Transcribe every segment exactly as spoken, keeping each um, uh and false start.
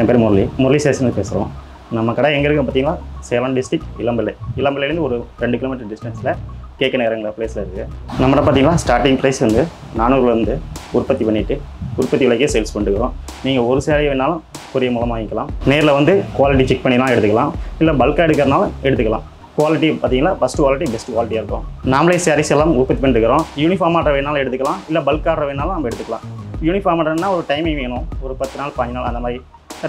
என் பேர் முரளி முரளி ஸ்டேஷனில் பேசுகிறோம். நம்ம கடை எங்கே இருக்குது பார்த்தீங்கன்னா சேலம் டிஸ்ட்ரிக் இளம்பிள்ளை. இளம்பிள்ளையிலேருந்து ஒரு ரெண்டு கிலோமீட்டர் டிஸ்டன்ஸில் கேக்கு நேரங்கிற ப்ளேஸில் இருக்குது. நம்மகிட்ட பார்த்தீங்கன்னா ஸ்டார்டிங் ப்ரைஸ் வந்து நானூறுலேருந்து உற்பத்தி பண்ணிவிட்டு உற்பத்தி விலைக்கே சேல்ஸ் பண்ணிக்கிறோம். நீங்கள் ஒரு சேலை வேணாலும் கொரியர் மூலமாக வாங்கிக்கலாம், நேரில் வந்து குவாலிட்டி செக் பண்ணிலாம் எடுத்துக்கலாம், இல்லை பல்காக எடுக்கிறனால எடுத்துக்கலாம். குவாலிட்டி பார்த்தீங்கன்னா ஃபஸ்ட் குவாலிட்டி பெஸ்ட் குவாலிட்டியாக இருக்கும். நாமளே சாரீஸ் எல்லாம் உற்பத்தி பண்ணிக்கிறோம். யூனிஃபார்ம் ஆர்டர் வேணாலும் எடுத்துக்கலாம், இல்லை பல்க் ஆர்டர் வேணாலும் நம்ம எடுத்துக்கலாம். யூனிஃபார்ம் ஆர்டர்னால் ஒரு டைமிங் வேணும், ஒரு பத்து நாள் பதினஞ்சு நாள் அந்த மாதிரி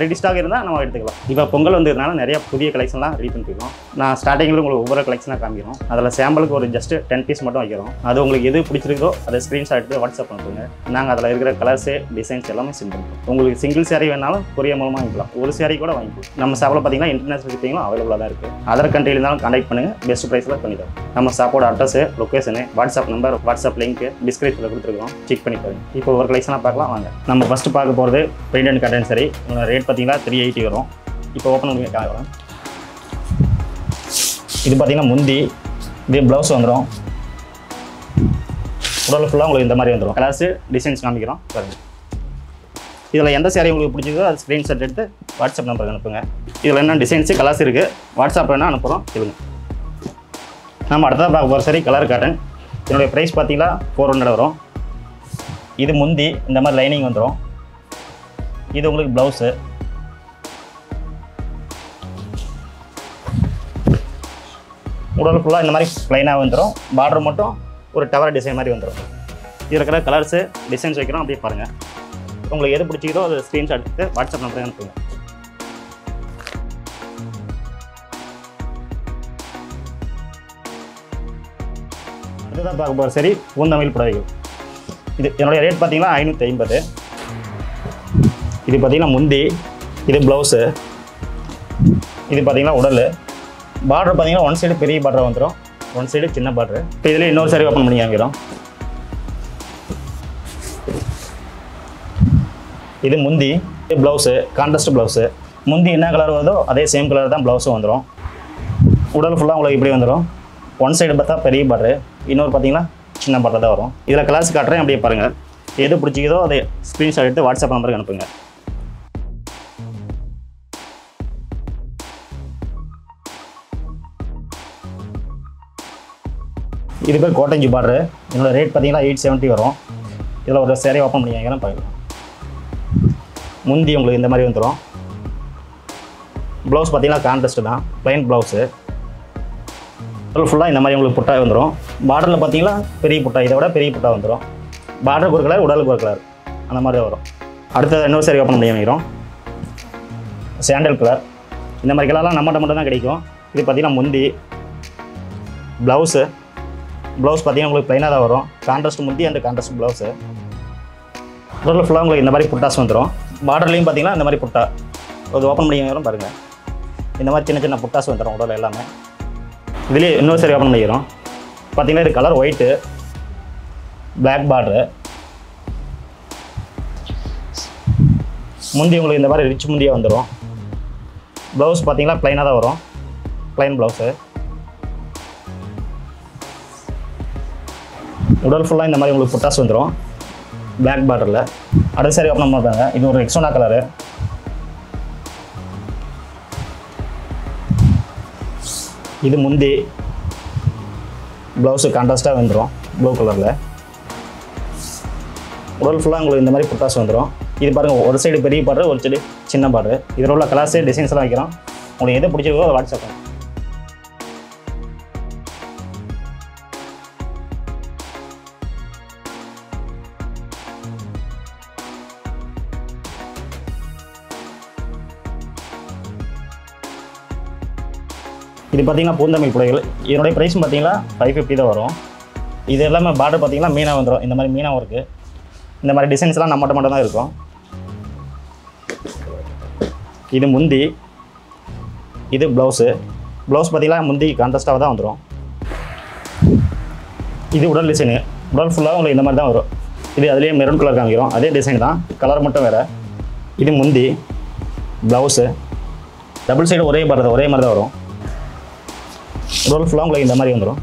ரெடி ஸ்டாக் இருந்தால் நம்ம எடுத்துக்கலாம். இப்போ பொங்கல் வந்ததுனால நிறைய புதிய கலெக்ஷன்லாம் ரெடி பண்ணிருக்கோம். நான் ஸ்டார்டிங்கில் உங்களுக்கு ஒவ்வொரு கலெக்ஷனாக காமிக்கிறோம். அதில் சாம்பிளுக்கு ஒரு ஜஸ்ட் டென் பீஸ் மட்டும் வைக்கிறோம். அது உங்களுக்கு எது பிடிச்சிருக்கோ அதை ஸ்க்ரீன்ஷாட் எடுத்து வாட்ஸ்அப் பண்ணுங்க. நாங்கள் அதில் இருக்கிற கலர்ஸு டிசைன்ஸ் எல்லாமே சென்ட் பண்ணுவோம். உங்களுக்கு சிங்கிள் சேரீ வேணாலும் கொரியர் மூலமாக வாங்கிக்கலாம், ஒரு சேரீ கூட வாங்கிக்கலாம். நம்ம ஷாப்பில் பார்த்தீங்கன்னா இன்டர்நேஷனல் ஷிப்பிங்லாம் அவைலபிளாக தான் இருக்குது. அதர் கண்ட்ரியில் இருந்தாலும் கான்டாக்ட் பண்ணுங்கள், பெஸ்ட் ப்ரைஸில் பண்ணிவிடும். நம்ம ஷாப்போட address, location, WhatsApp number, WhatsApp link டிஸ்கிரிப்ஷனில் கொடுத்துருக்கோம், செக் பண்ணி பாருங்க. இப்போ ஒரு கலெக்ஷனாக பார்க்கலாம் வாங்க. நம்ம ஃபஸ்ட்டு பார்க்க போகிறது print and cotton sari. Rate பார்த்தீங்கன்னா த்ரீ எயிட்டி வரும். இப்போ ஓப்பன் பண்ணி காமிக்கிறேன். இது பார்த்தீங்கன்னா முந்தி, இது ப்ளவுஸ் வந்துடும். உடல் ஃபுல்லாக உங்களுக்கு இந்த மாதிரி வந்துடும். கலர்ஸு டிசைன்ஸ் காமிக்கிறோம் பாருங்க. இதில் எந்த சேரீ உங்களுக்கு பிடிச்சிருக்கோ அது ஸ்க்ரீன்ஷாட் எடுத்து வாட்ஸ்அப் நம்பருக்கு அனுப்புங்க. இதில் என்ன டிசைன்ஸு கலர்ஸ் இருக்குது, வாட்ஸ்அப் வேணால் அனுப்புகிறோம். இதுங்க நம்ம அடுத்ததாக பார்க்க போகிற சரி கலர் காட்டன். இதனுடைய ப்ரைஸ் பார்த்தீங்கன்னா ஃபோர் ஹண்ட்ரட் வரும். இது முந்தி இந்த மாதிரி லைனிங் வந்துடும். இது உங்களுக்கு ப்ளவுஸு. உடல் ஃபுல்லாக இந்த மாதிரி ப்ளைனாக வந்துடும். பார்டர் மட்டும் ஒரு டவர் டிசைன் மாதிரி வந்துடும். இது இருக்கிற கலர்ஸு டிசைன்ஸ் வைக்கிறோம், அப்படியே பாருங்கள். உங்களுக்கு எது பிடிச்சிக்கிறோ அதை ஸ்க்ரீன்ஷாட் எடுத்து வாட்ஸ்அப் நம்பருக்கு அனுப்புங்க. அடுத்ததாக பார்க்க போகிற சரி பூந்தமிழ் புடவைகள். இது என்னுடைய ரேட் பார்த்தீங்கன்னா ஐநூற்றி ஐம்பது. இது பார்த்தீங்கன்னா முந்தி, இது ப்ளவுஸு, இது பார்த்தீங்கன்னா உடல். பார்டர் பார்த்தீங்கன்னா ஒன் சைடு பெரிய பார்டர் வந்துடும், ஒன் சைடு சின்ன பார்டர். இப்போ இதில் இன்னொரு சாரி ஓப்பன் பண்ணி வாங்கிறோம். இது முந்தி, இது ப்ளவுஸு, கான்ட்ராஸ்ட் ப்ளவுஸு. முந்தி என்ன கலர் வருதோ அதே சேம் கலர் தான் ப்ளவுஸும் வந்துடும். உடல் ஃபுல்லாக உங்களுக்கு இப்படி வந்துடும். ஒன் சைடு பார்த்தா பெரிய பார்டர், இன்னொரு பார்த்தீங்கன்னா சின்ன பார்டர் தான் வரும். இதில் கலர்ஸ் காட்டுறேன், அப்படியே பாருங்கள். எது பிடிச்சிக்கிதோ அதை ஸ்க்ரீன்ஷாட் எடுத்து வாட்ஸ்அப் நம்பருக்கு அனுப்புங்க. இது பேர் கோட்டஞ்சி பார்டரு. என்னோடய ரேட் பார்த்தீங்கன்னா எயிட் செவன்ட்டி வரும். இதில் ஒரு சேரீ ஓப்பன் பண்ணிக்கங்க பார்க்கலாம். முந்தி உங்களுக்கு இந்த மாதிரி வந்துடும். ப்ளவுஸ் பார்த்தீங்கன்னா கான்ட்ராஸ்ட் தான், ப்ளைன் ப்ளவுஸு. அதில் ஃபுல்லாக இந்த மாதிரி உங்களுக்கு புட்டாக வந்துடும். பார்டரில் பார்த்தீங்கன்னா பெரிய புட்டா, இதை விட பெரிய புட்டா வந்துடும். பார்டருக்கு ஒரு கலர், உடலுக்கு ஒரு கலர், அந்த மாதிரி வரும். அடுத்தது இன்னொரு சேரீ ஓப்பன் பண்ணி வாங்கிறோம். Sandal colour. இந்த மாதிரி கலர்லாம் நம்மகிட்ட மட்டும் தான் கிடைக்கும். இது பார்த்தீங்கன்னா முந்தி, ப்ளவுஸு. ப்ளவுஸ் பார்த்தீங்கன்னா உங்களுக்கு ப்ளைனாக தான் வரும். கான்ட்ராஸ்ட் முந்தி அந்த கான்ட்ராஸ்ட் ப்ளவுஸு. உடலில் ஃபுல்லாக உங்களுக்கு இந்த மாதிரி புட்டாஸ் வந்துடும். பார்டர்லேயும் பார்த்தீங்கன்னா இந்த மாதிரி புட்டா, அது ஓப்பன் பண்ணிக்கிறோம் பாருங்கள். இந்த மாதிரி சின்ன சின்ன புட்டாஸ் வந்துடும் உடலில் எல்லாமே. இதுலேயே இன்னொரு சரி ஓப்பன் பண்ணிக்கிறோம். பார்த்தீங்கன்னா இது கலர் ஒயிட்டு, பிளாக் பார்டரு. முந்தி உங்களுக்கு இந்த மாதிரி ரிச் முந்தியாக வந்துடும். ப்ளவுஸ் பார்த்தீங்கன்னா ப்ளைனாக தான் வரும், ப்ளைன் ப்ளவுஸு. உடல் ஃபுல்லாக இந்த மாதிரி உங்களுக்கு புட்டாஸ் வந்துடும், பிளாக் பார்டரில். அடுத்த சாரி ஓப்பன் பண்ணுறாங்க. இது ஒரு எக்ஸோனா கலரு. இது முந்தி, ப்ளவுஸு கான்ட்ராஸ்ட்டாக வந்துடும், ப்ளூ கலரில். உடல் ஃபுல்லாக உங்களுக்கு இந்த மாதிரி புட்டாஸ் வந்துடும். இது பாருங்கள், ஒரு சைடு பெரிய பார்டர், ஒரு சைடு சின்ன பார்டர். இதில் உள்ள கலர்ஸு டிசைன்ஸ்லாம் வைக்கிறோம். உங்களுக்கு எது பிடிச்சிருக்கோ அதை வாட்ஸ்அப் பண்ணுங்கள். இது பார்த்தீங்கன்னா பூந்தமிழ் புடவைகள். இதனுடைய ப்ரைஸ் பார்த்தீங்கன்னா ஃபைவ் ஃபிஃப்டி தான் வரும். இது எல்லாமே பார்டர் பார்த்தீங்கன்னா மீனா வந்துடும். இந்த மாதிரி மீனாகவும் இருக்குது. இந்த மாதிரி டிசைன்ஸ்லாம் நம்மகிட்ட மட்டும் தான் இருக்கும். இது முந்தி, இது ப்ளவுஸு. ப்ளவுஸ் பார்த்தீங்கன்னா முந்தி கான்ட்ராஸ்ட்டாக தான் வந்துடும். இது உடல் டிசைனு. உடல் ஃபுல்லாக உங்களுக்கு இந்த மாதிரி தான் வரும். இது அதிலே மெரூன் கலர் காமிக்கிறோம், அதே டிசைன் தான், கலர் மட்டும் வேறு. இது முந்தி, ப்ளவுஸு. டபுள் சைடு ஒரே பார்டர், ஒரே மாதிரி தான் வரும். ரோல் ஃபுல்லாக உங்களுக்கு இந்த மாதிரி வந்துடும்.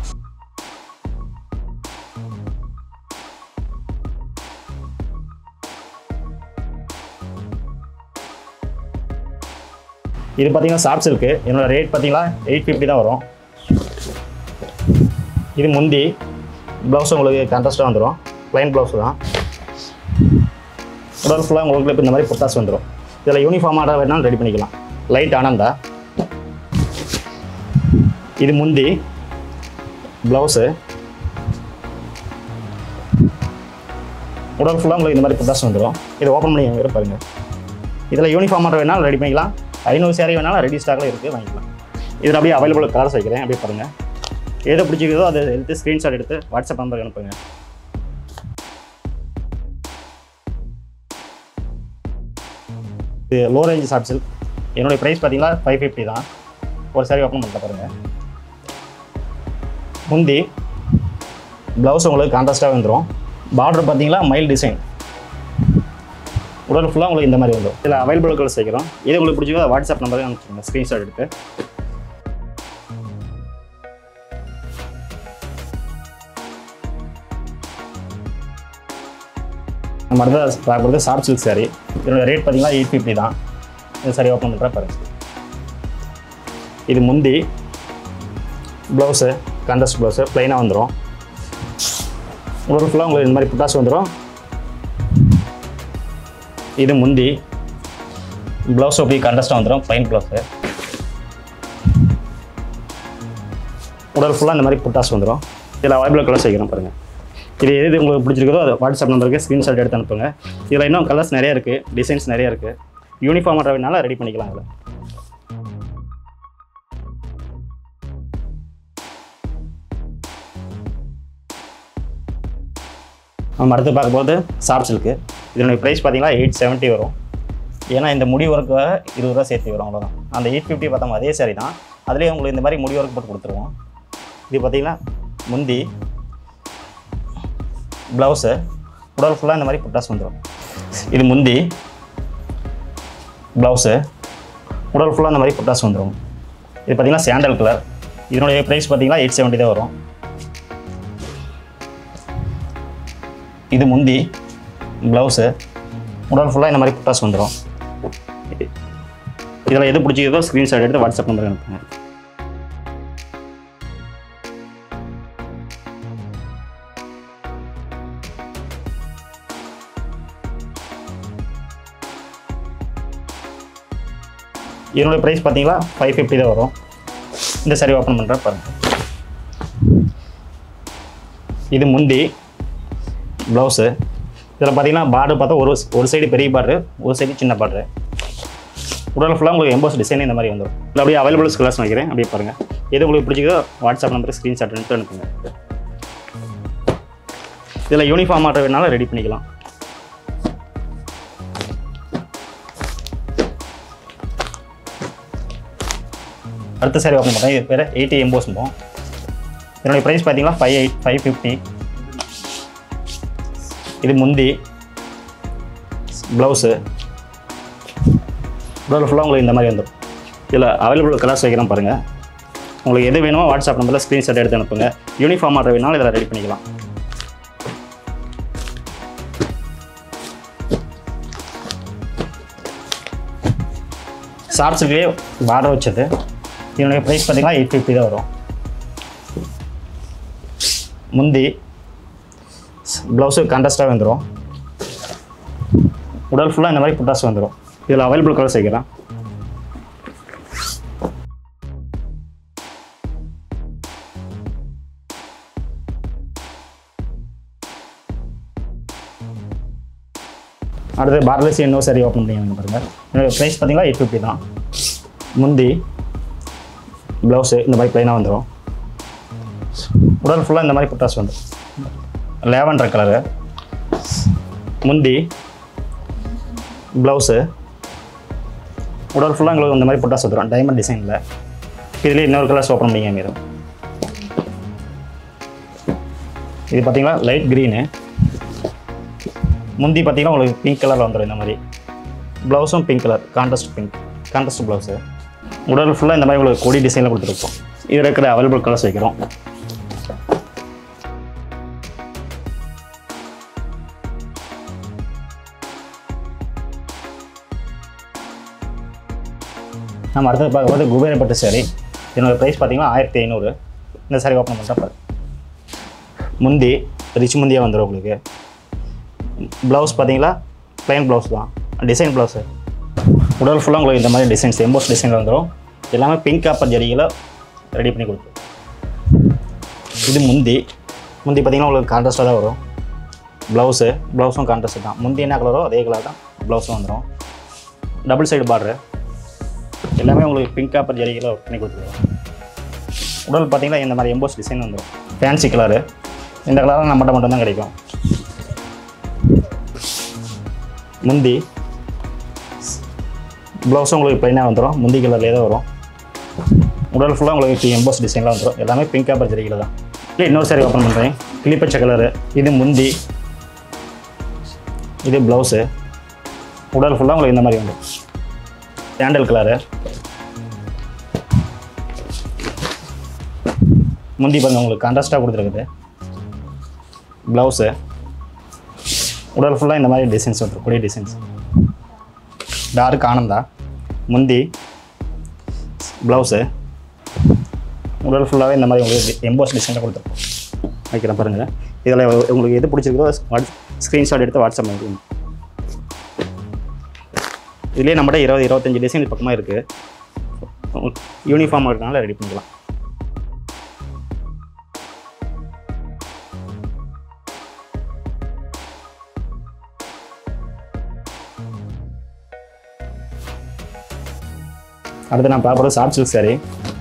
இது பார்த்தீங்கன்னா சாஃப்ட் சில்க்கு, என்னோட ரேட் பார்த்தீங்கன்னா எயிட் ஃபிஃப்டி தான் வரும். இது முந்தி ப்ளவுஸ் உங்களுக்கு கான்ட்ராஸ்ட்டாக வந்துடும், ப்ளைன் ப்ளவுஸ் தான். உடல் ஃபுல்லாக உங்களுக்கு இப்போ இந்த மாதிரி பொட்டாஸ் வந்துடும். இதில் யூனிஃபார்மாக வேணாலும் ரெடி பண்ணிக்கலாம், லைட் ஆனந்தா. இது முந்தி ப்ளவுஸு, உடல் ஃபுல்லாக உங்களுக்கு இந்த மாதிரி பொட்டாஸ் வந்துடும். இதை ஓப்பன் பண்ணி வேறு பாருங்கள். இதில் யூனிஃபார்மாக வேணாலும் ரெடி பண்ணிக்கலாம், ஐநூறு சேரீ வேணாலும் ரெடி ஸ்டாக்கில் இருக்குது, வாங்கிக்கலாம். இதில் அப்படியே அவைலபிள் கலர்ஸ் வைக்கிறேன், அப்படியே பாருங்கள். எதை பிடிச்சிக்கிறதோ அதை எடுத்து ஸ்க்ரீன்ஷாட் எடுத்து வாட்ஸ்அப் நம்பருக்கு அனுப்புங்க. இது லோ ரேஞ்ச் சாஃப்ட் சில்க், என்னுடைய ப்ரைஸ் பார்த்தீங்கன்னா ஃபைவ் ஃபிஃப்டி தான். ஒரு சாரி ஓப்பன் பண்ண பாருங்கள். முந்தி ப்ளவுஸ் உங்களுக்கு கான்ட்ராஸ்ட்டாக வந்துடும். பார்டர் பார்த்தீங்கன்னா மைல் டிசைன், உடல் ஃபுல்லாக உங்களுக்கு இந்த மாதிரி வந்துடும். இதில் அவைலபிள் கலர்ஸ் வைக்கிறோம். இது உங்களுக்கு பிடிச்சிக்கோ வாட்ஸ்அப் நம்பருக்கு அனுப்பிச்சுங்க ஸ்க்ரீன்ஷாட் எடுத்து. நம்ம அடுத்த பார்க்குறது சாஃப்ட் சில்க் சாரி, இதோட ரேட் பார்த்தீங்கன்னா எயிட் ஃபிஃப்டி தான். இந்த சாரி ஓப்பன் பண்ணுறா பாருங்கள். இது முந்தி ப்ளவுஸு, கான்ட்ராஸ்ட் ப்ளவுஸு, ப்ளைனாக வந்துடும். உங்களுக்கு ஃபுல்லாக உங்களுக்கு இந்த மாதிரி புட்டாஸ் வந்துடும். இது முந்தி ப்ளவுஸ் அப்படி கான்ட்ராஸ்ட்டாக வந்துடும், ப்ளைன் ப்ளவுஸு. உடல் ஃபுல்லாக இந்த மாதிரி புட்டாஸ் வந்துடும். இதில் அவைலபிள் கலர்ஸ் வைக்கிறோம் பாருங்கள். இது எது உங்களுக்கு பிடிச்சிருக்கோ அது வாட்ஸ்அப் நம்பருக்கு ஸ்க்ரீன்ஷாட் எடுத்து அனுப்புங்க. இதில் இன்னும் கலர்ஸ் நிறையா இருக்குது, டிசைன்ஸ் நிறையா இருக்குது. யூனிஃபார்ம் ஆகிறதுனால ரெடி பண்ணிக்கலாம். அதில் நம்ம அடுத்து பார்க்கும்போது சாஃப்ட் சில்க்கு, இதனுடைய ப்ரைஸ் பார்த்தீங்கன்னா எயிட் செவன்ட்டி வரும். ஏன்னா இந்த முடி ஒர்க்காக இருபது ரூபா சேர்த்து வரும், அவ்வளோதான். அந்த எயிட் ஃபிஃப்டி பார்த்தோம் அதே சரி தான், அதிலே உங்களுக்கு இந்த மாதிரி முடி ஒர்க் போட்டு கொடுத்துருவோம். இது பார்த்திங்கன்னா முந்தி ப்ளவுஸு, உடல் ஃபுல்லாக இந்த மாதிரி புட்டாஸ் வந்துடும். இது முந்தி ப்ளவுஸு, உடல் ஃபுல்லாக இந்த மாதிரி புட்டாஸ் வந்துடும். இது பார்த்திங்கன்னா சாண்டல் கலர், இதனுடைய ப்ரைஸ் பார்த்திங்கன்னா எயிட் செவன்ட்டி தான் வரும். இது முந்தி ப்ளவுஸு, உடல் ஃபுல்லாக இந்த மாதிரி புட்டாஸ் வந்துடும். இதில் எது பிடிச்சிக்கிறதோ ஸ்க்ரீன்ஷாட் எடுத்து வாட்ஸ்அப் நம்பருக்கு அனுப்புங்க. இதனுடைய ப்ரைஸ் பார்த்தீங்கன்னா ஃபைவ் ஃபிஃப்டி தான் வரும். இந்த சாரி ஓப்பன் பண்ணுறேன் பாருங்கள். இது முந்தி ப்ளவுஸு, இதில் பார்த்தீங்கன்னா பார்டர் பார்த்தா ஒரு ஒரு சைடு பெரிய பார்டரு, ஒரு சைடு சின்ன பார்டரு. உடல் ஃபுல்லாக உங்களுக்கு எம்போஸ் டிசைன் இந்த மாதிரி வந்துடும். இல்லை அப்படியே அவைலபிள் கலர்ஸ் வைக்கிறேன், அப்படியே பாருங்கள். எது உங்களுக்கு பிடிச்சிக்கோ வாட்ஸ்அப் நம்பருக்கு ஸ்க்ரீன்ஷாட் எடுத்து அனுப்புங்க. இதில் யூனிஃபார்ம் ஆர்டர் வேணாலும் ரெடி பண்ணிக்கலாம். அடுத்த சாரி ஓப்பன் பண்ணுறேன். இது பேர் எயிட்டி எம்போஸ்ம்போம், என்னுடைய ப்ரைஸ் பார்த்தீங்கன்னா ஃபைவ் எயிட் ஃபைவ் ஃபிஃப்டி. இது முந்தி ப்ளவுஸு, ப்ளவுஸ் ஃபுல்லாக உங்களுக்கு இந்த மாதிரி வந்துடும். இதில் அவைலபிள் கலர்ஸ் வைக்கிறோம் பாருங்கள். உங்களுக்கு எது வேணுமோ வாட்ஸ்அப் நம்பரில் ஸ்க்ரீன்ஷாட் எடுத்து அனுப்புங்க. யூனிஃபார்ம் ஆர்டர் வேணாலும் இதில் ரெடி பண்ணிக்கலாம். சாஃப்ட் சில்க்லேயே பார்டர் வச்சது, இதனுடைய ப்ரைஸ் பார்த்தீங்கன்னா எயிட் ஃபிஃப்டி தான் வரும். முந்தி ப்ளவுஸு கான்ட்ராஸ்ட்டாக வந்துடும். உடல் ஃபுல்லாக இந்த மாதிரி புட்டாஸ் வந்துடும். இதில் அவைலபிள் கலர்ஸ் வைக்கிறேன். அடுத்து பார்டர்லெஸ் இன்னொரு சாரி ஓப்பன் பண்ணிங்க பாருங்கள். என்னோடய ப்ரைஸ் பார்த்தீங்கன்னா எயிட் ஃபிஃப்டி தான். முந்தி ப்ளவுஸு இந்த மாதிரி ப்ளைனாக வந்துடும். உடல் ஃபுல்லாக இந்த மாதிரி புட்டாஸ் வந்துடும். லேவண்டர் கலரு, முந்தி ப்ளவுஸு, உடல் ஃபுல்லாக உங்களுக்கு இந்த மாதிரி புட்டாஸ் வந்துடும், டைமண்ட் டிசைனில். இதுலேயே இன்னொரு கலர்ஸ் ஓப்பன் பண்ணிங்க மீது. இது பார்த்திங்கன்னா லைட் க்ரீனு, முந்தி பார்த்திங்கன்னா உங்களுக்கு பிங்க் கலரில் வந்துடும். இந்த மாதிரி ப்ளவுஸும் pink colour, contrast pink, contrast blouse. உடல் ஃபுல்லாக இந்த மாதிரி உங்களுக்கு கொடி டிசைனில் கொடுத்துருப்போம். இது இருக்கிற அவைலபிள் கலர்ஸ் வைக்கிறோம். நம்ம அடுத்து பார்க்க போது குபேர பட்டு சாரி. என்னோட ப்ரைஸ் பார்த்தீங்கன்னா ஆயிரத்தி ஐநூறு. இந்த சாரி ஓப்பன் பண்ணுறேன் பாரு. முந்தி ரிச் முந்தியாக வந்துடும் உங்களுக்கு. ப்ளவுஸ் பார்த்தீங்களா ப்ளைன் ப்ளவுஸ் தான், டிசைன் ப்ளவுஸு. உடல் ஃபுல்லாக உங்களுக்கு இந்த மாதிரி டிசைன்ஸ் எம்போஸ் டிசைனில் வந்துடும். எல்லாமே பிங்க் காப்பர் ஜரிகளை ரெடி பண்ணி கொடுப்போம். இது முந்தி முந்தி பார்த்திங்கன்னா உங்களுக்கு கான்ட்ராஸ்ட்டாக தான் வரும். ப்ளவுஸு ப்ளவுஸும் கான்ட்ராஸ்ட் தான். முந்தி என்ன கலரோ அதே கலர் தான் ப்ளவுஸும் வந்துடும். டபுள் சைடு பார்டரு எல்லாமே உங்களுக்கு பிங்க் காப்பர் ஜரிகளை ஒர்க் பண்ணி கொடுத்துருவோம். உடல் பார்த்திங்கன்னா இந்த மாதிரி எம்போஸ் டிசைன் வந்துடும். ஃபேன்சி கலரு, இந்த கலரெலாம் நம்மகிட்ட மட்டும்தான் கிடைக்கும். முந்தி ப்ளவுஸும் உங்களுக்கு ப்ளைனாக வந்துடும். முந்தி கலர்லேயே தான் வரும். உடல் ஃபுல்லாக உங்களுக்கு எம்போஸ் டிசைன்லாம் வந்துடும். எல்லாமே பிங்க் காப்பர் ஜரிகளை தான். இல்லை இன்னொரு சாரி ஓப்பன் பண்ணுறேன். கிளிப்பச்சை கலரு, இது முந்தி, இது ப்ளவுஸு. உடல் ஃபுல்லாக உங்களுக்கு இந்த மாதிரி வந்துடும். சாண்டல் கலரு, முந்தி பாருங்கள் உங்களுக்கு கான்ட்ராஸ்ட்டாக கொடுத்துருக்குது. ப்ளவுஸு உடல் ஃபுல்லாக இந்த மாதிரி டிசைன்ஸ் வந்துடும். கொடி டிசைன்ஸ் டார்க் ஆனந்தா, முந்தி ப்ளவுஸு உடல் ஃபுல்லாகவே இந்த மாதிரி உங்களுக்கு எம்போஸ் டிசைனாக கொடுத்துருக்கோம் வைக்கிறேன் பாருங்கள். இதில் உங்களுக்கு எது பிடிச்சிருக்கோ வாட்ஸ் ஸ்க்ரீன்ஷாட் எடுத்து வாட்ஸ்அப் பண்ணிக்கணும். இதுலேயே நம்மகிட்ட இருபது இருபத்தஞ்சி டிசைன் பக்கமாக இருக்குது. யூனிஃபார்ம் இருக்கிறனால ரெடி பண்ணிக்கலாம். அடுத்து நான் பார்க்குறது ஷார்ட் சில்க் சாரி.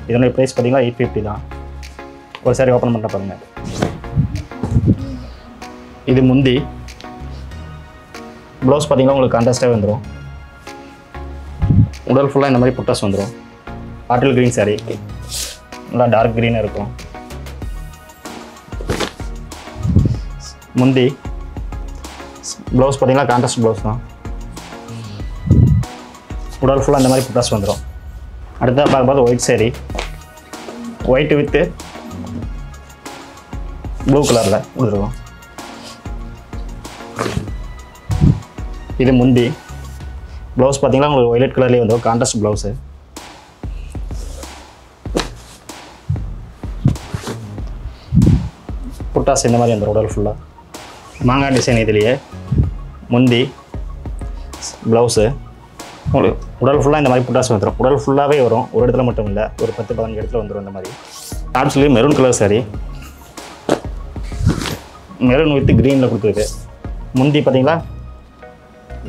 இதனுடைய ப்ரைஸ் பார்த்தீங்கன்னா எயிட் ஃபிஃப்டி தான். ஒரு சாரி ஓப்பன் பண்ணுற பாருங்கள். இது முந்தி ப்ளவுஸ் பார்த்தீங்கன்னா உங்களுக்கு கான்ட்ராஸ்டாக வந்துடும். உடல் ஃபுல்லாக இந்த மாதிரி புட்டாஸ் வந்துடும். பாட்டில் க்ரீன் சாரி, நல்லா டார்க் க்ரீனாக இருக்கும். முந்தி ப்ளவுஸ் பார்த்தீங்கன்னா கான்ட்ராஸ்ட் ப்ளவுஸ் தான். உடல் ஃபுல்லாக இந்த மாதிரி புட்டாஸ் வந்துடும். அடுத்ததாக பார்க்கும்போது white sari. White with blue கலரில் கொடுத்துருக்கோம். இது முந்தி ப்ளவுஸ் பார்த்தீங்கன்னா உங்களுக்கு ஒயிலட் கலர்லேயே வந்துடும். Contrast blouse. புட்டாஸ் இந்த மாதிரி வந்துடும். உடல் ஃபுல்லாக மாங்காய் டிசைன். இதுலேயே முந்தி ப்ளவுஸு உங்களுக்கு உடல் ஃபுல்லாக இந்த மாதிரி புட்டாஸ் வந்துடும். உடல் ஃபுல்லாகவே வரும், ஒரு இடத்துல மட்டும் இல்லை, ஒரு பத்து பதினஞ்சு இடத்துல வந்துடும் இந்த மாதிரி. ஆப்ஸ்லேயே maroon colour sari, maroon with க்ரீனில் கொடுத்துருக்கு. முந்தி பார்த்தீங்களா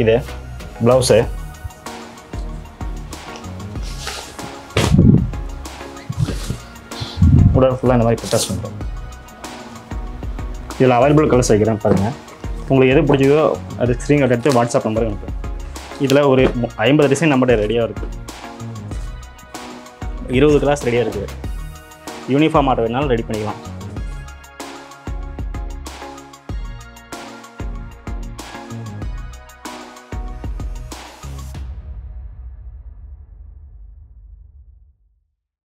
இது ப்ளவுஸு. உடல் ஃபுல்லாக இந்த மாதிரி புட்டாஸ் வந்துடும். இதில் அவைலபிள் கலர்ஸ் வைக்கிறேன் பாருங்கள். உங்களுக்கு எது பிடிச்சதோ அது ஸ்க்ரீன்ஷாட் எடுத்து வாட்ஸ்அப் நம்பருக்கு அனுப்புங்க. இதில் ஒரு ஐம்பது டிசைன் நம்மகிட்ட ரெடியாக இருக்குது. இருபது கிளாஸ் ரெடியாக இருக்குது. யூனிஃபார்ம் ஆர்டர் வேணாலும் ரெடி பண்ணிக்கலாம்.